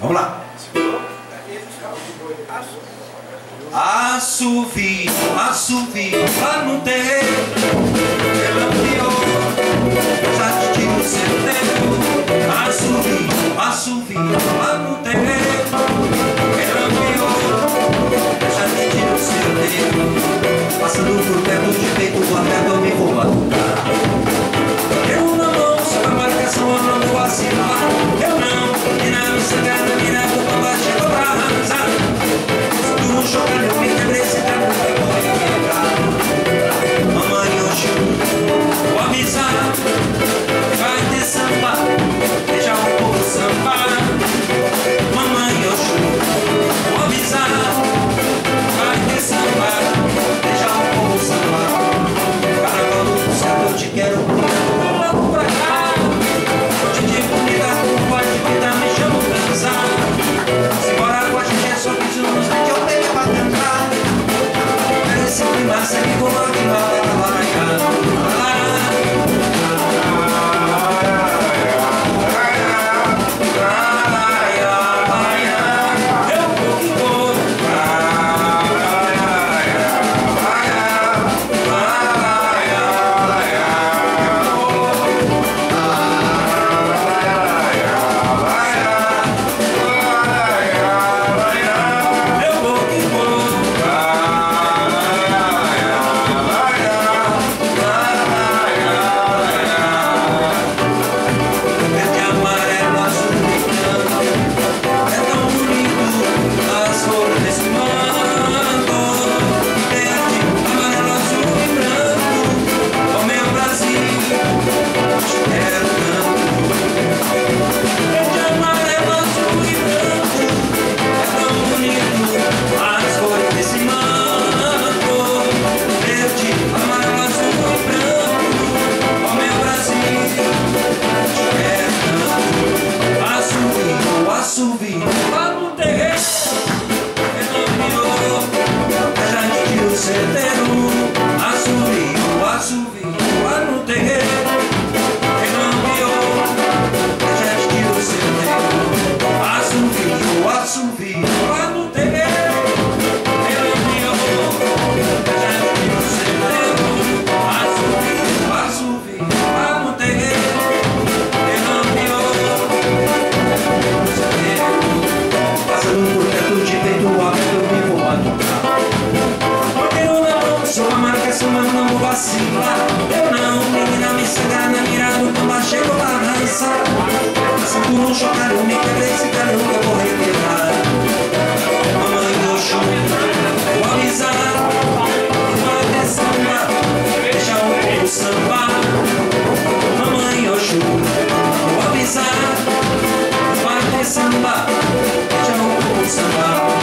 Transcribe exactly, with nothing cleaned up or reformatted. Vamos lá. Assoviô, assoviô lá no terreiro. Eu não, menina, me cegar na mirada, o pamba chegou pra arrasar. Se tu não chocar, eu me quebrei, se calhar eu vou requebrar. Mamãe do chão, vou avisar, e vai até samba, deixa o povo samba. Mamãe do chão, vou avisar, e vai até samba, deixa o povo samba.